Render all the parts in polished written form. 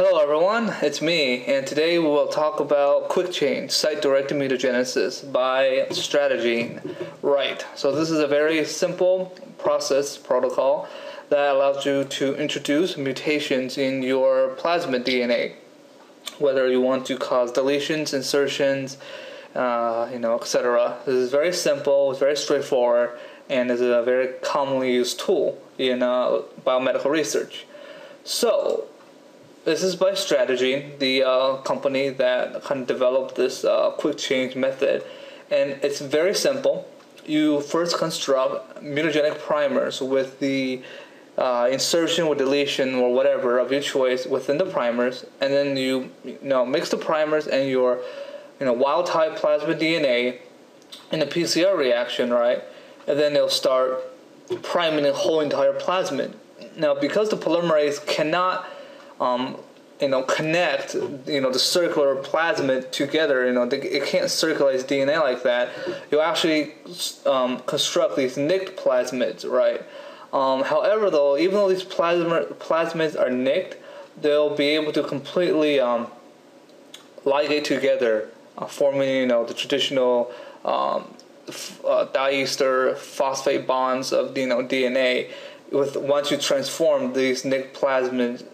Hello everyone, it's me, and today we will talk about QuikChange, Site-Directed Mutagenesis by Stratagene. Right, so this is a very simple process protocol that allows you to introduce mutations in your plasmid DNA, whether you want to cause deletions, insertions, etc. This is very simple, it's very straightforward, and is a very commonly used tool in biomedical research. So, this is by Stratagene, the company that kind of developed this QuikChange method, and it's very simple. You first construct mutagenic primers with the insertion or deletion or whatever of your choice within the primers, and then you mix the primers and your wild type plasmid DNA in a PCR reaction, right? And then it'll start priming the whole entire plasmid. Now, because the polymerase cannot connect, the circular plasmid together, it can't circulate DNA like that, you'll actually construct these nicked plasmids, right? However, though, even though these plasmids are nicked, they'll be able to completely ligate together, forming, the traditional diester phosphate bonds of, DNA, once you transform these nicked plasmids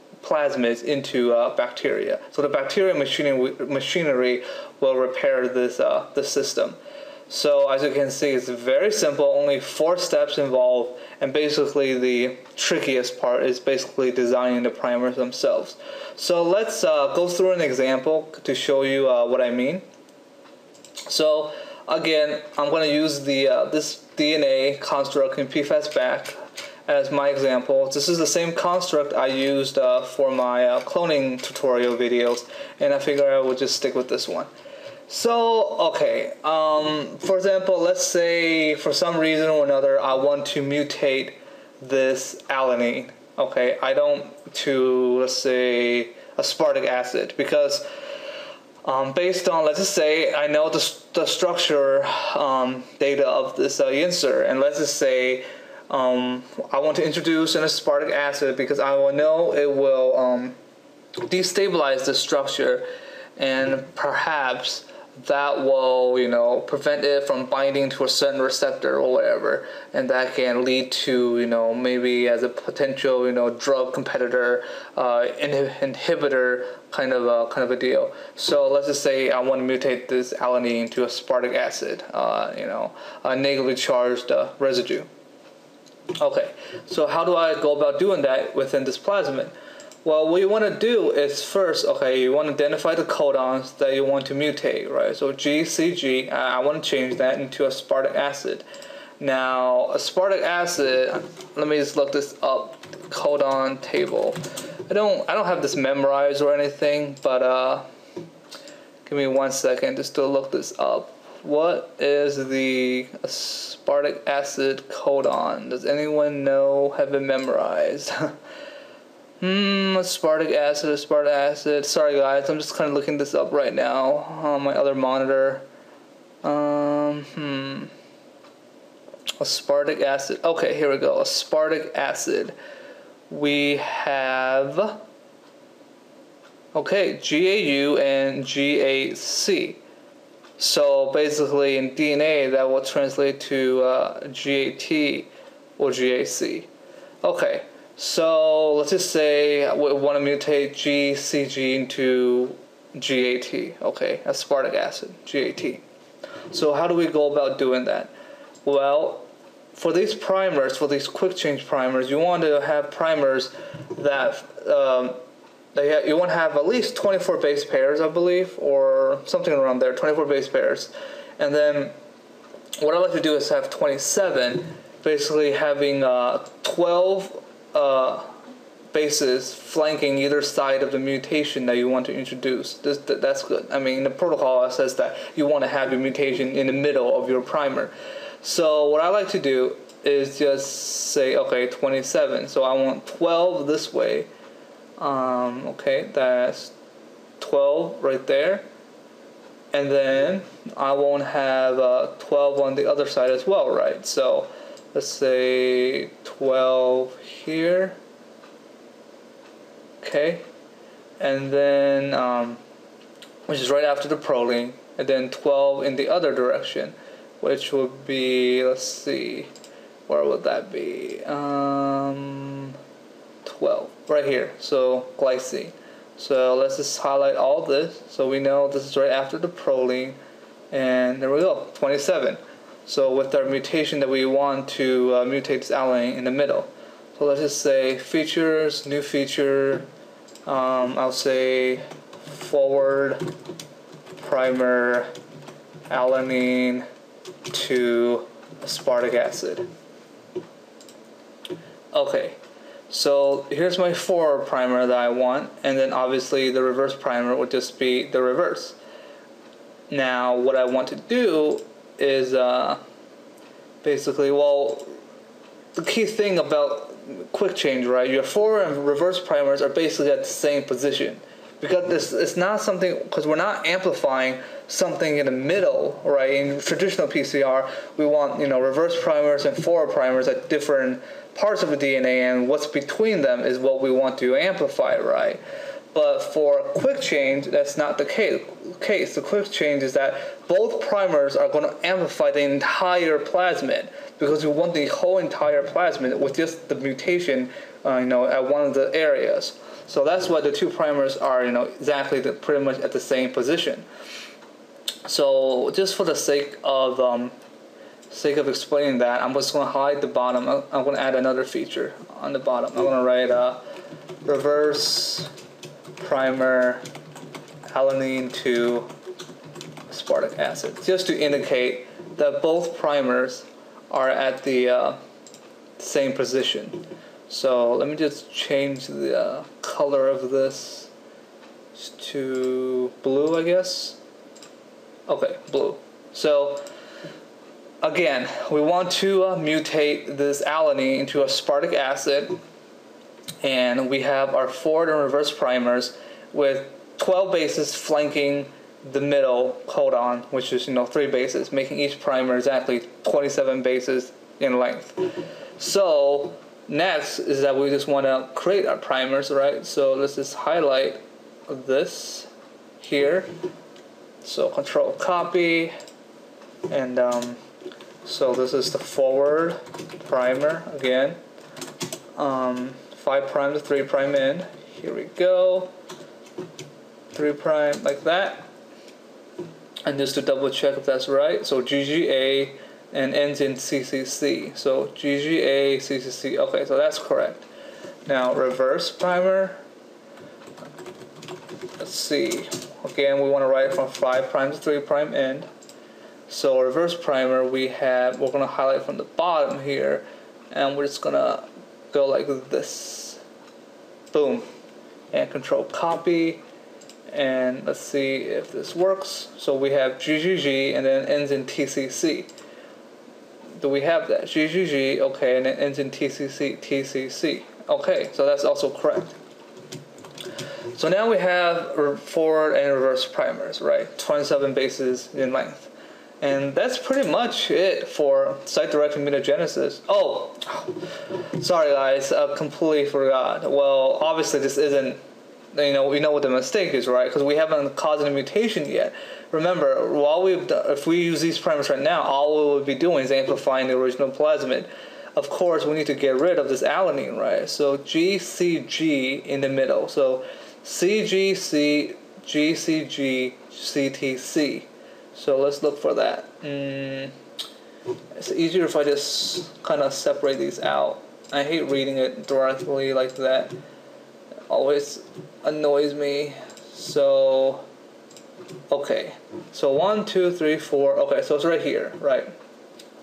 into bacteria. So the bacterial machinery will repair this the system. So as you can see, it's very simple, only 4 steps involved, and basically the trickiest part is basically designing the primers themselves. So let's go through an example to show you what I mean. So again, I'm going to use the this DNA construct in PFASBAC as my example. This is the same construct I used for my cloning tutorial videos, and I figure I would just stick with this one. So, okay, for example, let's say for some reason or another I want to mutate this alanine, okay, to, let's say, aspartic acid, because based on, let's just say, I know the structure data of this insert, and let's just say I want to introduce an aspartic acid because I will know it will destabilize the structure, and perhaps that will, prevent it from binding to a certain receptor or whatever, and that can lead to, maybe as a potential, drug competitor, inhibitor kind of a deal. So let's just say I want to mutate this alanine to aspartic acid, a negatively charged residue. Okay, so how do I go about doing that within this plasmid? Well, what you want to do is first, okay, you want to identify the codons that you want to mutate, right? So GCG, I want to change that into aspartic acid. Now, aspartic acid, let me just look this up, codon table. I don't have this memorized or anything, but give me one second just to look this up. What is the aspartic acid codon? Does anyone know, have it memorized? Aspartic acid. Sorry guys, I'm just kind of looking this up right now on my other monitor. Aspartic acid. Okay, here we go. Aspartic acid. We have, okay, GAU and GAC. So basically in DNA that will translate to GAT or GAC. Okay, so let's just say we want to mutate GCG into GAT, okay, aspartic acid, GAT. So how do we go about doing that? Well, for these primers, for these quick change primers, you want to have primers that you want to have at least 24 base pairs, I believe, or something around there, 24 base pairs. And then what I like to do is have 27, basically having 12 bases flanking either side of the mutation that you want to introduce. That's good. I mean, the protocol says that you want to have your mutation in the middle of your primer. So what I like to do is just say, okay, 27. So I want 12 this way. Okay, that's 12 right there, and then I won't have 12 on the other side as well, right? So let's say 12 here, okay, and then which is right after the proline, and then 12 in the other direction, which would be, let's see, where would that be? 12 right here. So glycine. So let's just highlight all this, so we know this is right after the proline, and there we go, 27. So with our mutation that we want to mutate this alanine in the middle. So let's just say features, new feature, I'll say forward primer alanine to aspartic acid. Okay, so here's my forward primer that I want, and then obviously the reverse primer would just be the reverse. Now what I want to do is basically, well, the key thing about QuikChange, right? Your forward and reverse primers are basically at the same position, because this, it's not something, because we're not amplifying something in the middle, right? In traditional PCR, we want, you know, reverse primers and forward primers at different parts of the DNA, and what's between them is what we want to amplify, right? But for QuikChange, that's not the case. The QuikChange is that both primers are going to amplify the entire plasmid, because we want the whole entire plasmid with just the mutation, you know, at one of the areas. So that's why the two primers are, you know, exactly pretty much at the same position. So just for the sake of explaining that, I'm just going to hide the bottom. I'm going to add another feature on the bottom. I'm going to write reverse primer alanine to aspartic acid, just to indicate that both primers are at the same position. So let me just change the color of this to blue, I guess. Okay, blue. So again, we want to mutate this alanine into aspartic acid, and we have our forward and reverse primers with 12 bases flanking the middle codon, which is, you know, 3 bases, making each primer exactly 27 bases in length. So next is that we just want to create our primers, right? So let's just highlight this here. So control copy, and so this is the forward primer again. 5' to 3' in. Here we go. 3' like that. And just to double check if that's right, so GGA and ends in CCC. So GGA, CCC, okay, so that's correct. Now reverse primer. Let's see. Again, we want to write from 5' to 3' end. So reverse primer, we're going to highlight from the bottom here, and we're just going to go like this. Boom. And control copy. And let's see if this works. So we have GGG and then ends in TCC. Do we have that? GGG, okay, and then ends in TCC, TCC. Okay, so that's also correct. So now we have forward and reverse primers, right? 27 bases in length. And that's pretty much it for site-directed mutagenesis. Oh, sorry guys, I completely forgot. Well, obviously this isn't, you know, we know what the mistake is, right? Because we haven't caused any mutation yet. Remember, if we use these primers right now, all we would be doing is amplifying the original plasmid. Of course, we need to get rid of this alanine, right? So GCG in the middle. So CGC, GCG, CTC. So let's look for that. It's easier if I just kind of separate these out. I hate reading it directly like that. It always annoys me. So, okay. So 1, 2, 3, 4. Okay, so it's right here, right?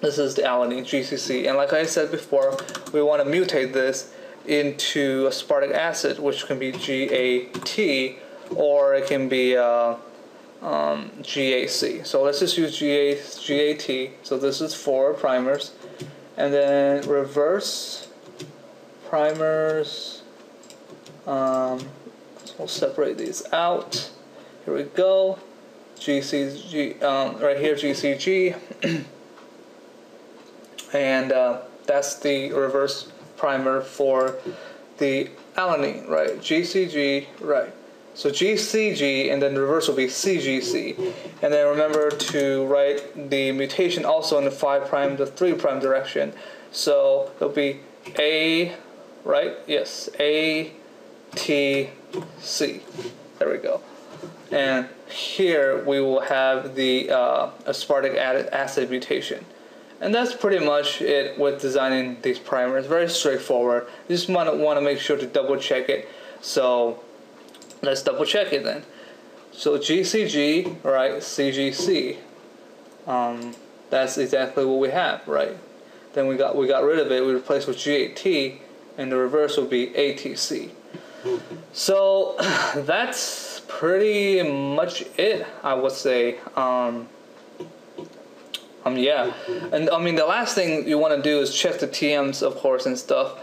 This is the alanine, GCC. And like I said before, we want to mutate this into aspartic acid, which can be GAT, or it can be GAC. So let's just use GAT. So this is forward primers, and then reverse primers. So we'll separate these out. Here we go. GCG, right here, GCG. And that's the reverse primer for the alanine, right? GCG, right? So GCG, and then the reverse will be CGC. And then remember to write the mutation also in the 5' to 3' direction. So it'll be A, right? Yes, A, T, C. There we go. And here we will have the aspartic acid mutation. And that's pretty much it with designing these primers. Very straightforward. You just might want to make sure to double check it. So let's double check it then. So GCG, right, CGC. That's exactly what we have, right? Then we got rid of it. We replaced with GAT, and the reverse will be ATC. So that's pretty much it, I would say. Yeah, and I mean the last thing you want to do is check the TMs, of course, and stuff.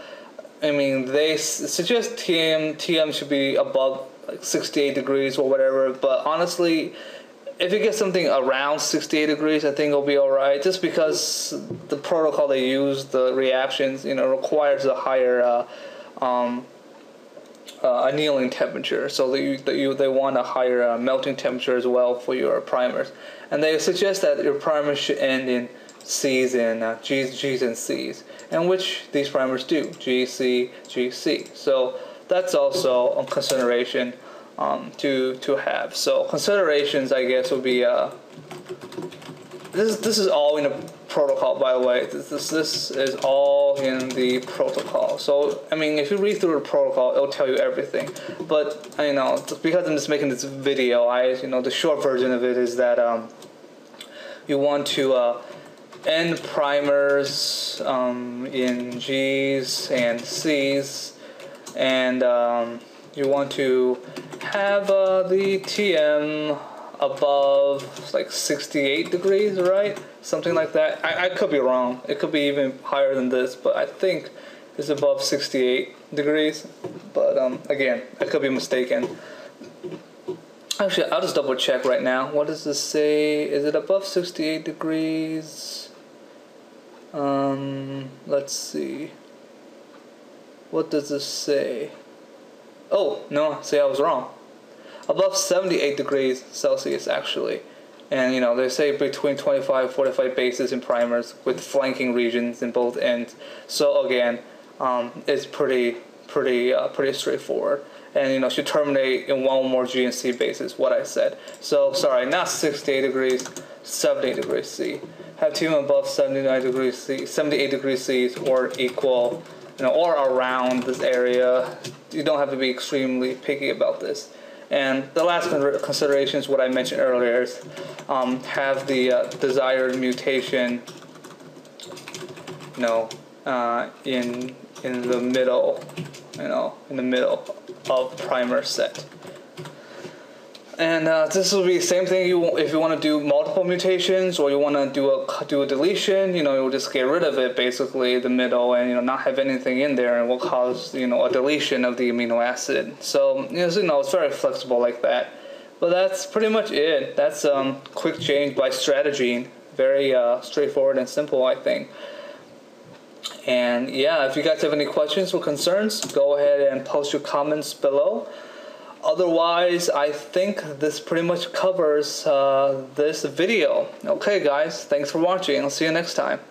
I mean they suggest TM should be above like 68 degrees or whatever, but honestly, if you get something around 68 degrees, I think it'll be all right. Just because the protocol they use, the reactions, you know, requires a higher annealing temperature, so they want a higher melting temperature as well for your primers, and they suggest that your primers should end in C's and G's and C's, and which these primers do, G, C, G, C. So that's also a consideration to have. So considerations, I guess, would be this is all in a protocol, by the way. This is all in the protocol. So I mean, if you read through the protocol, it'll tell you everything. But you know, because I'm just making this video, the short version of it is that you want to end primers in G's and C's, and you want to have the TM above like 68 degrees, right? Something like that. I could be wrong. It could be even higher than this, but I think it's above 68 degrees. But again, I could be mistaken. Actually, I'll just double check right now. What does this say? Is it above 68 degrees? Let's see. What does this say? Oh, no, see, I was wrong. Above 78 degrees Celsius, actually. And, you know, they say between 25 and 45 bases in primers with flanking regions in both ends. So, again, it's pretty straightforward. And, you know, should terminate in one more G and C bases, what I said. So, sorry, not 68 degrees, 78 degrees C. Have TM above 79 degrees C, 78 degrees C or equal, you know, or around this area. You don't have to be extremely picky about this. And the last consideration is what I mentioned earlier, is have the desired mutation, you know, in the middle, you know, in the middle of primer set. And this will be the same thing. If you want to do multiple mutations, or you want to do a deletion, you know, you'll just get rid of it basically in the middle, and you know, not have anything in there, and will cause, you know, a deletion of the amino acid. So you know, it's very flexible like that. But that's pretty much it. That's QuikChange by Stratagene. Very straightforward and simple, I think. And yeah, if you guys have any questions or concerns, go ahead and post your comments below. Otherwise, I think this pretty much covers this video. Okay, guys, thanks for watching. I'll see you next time.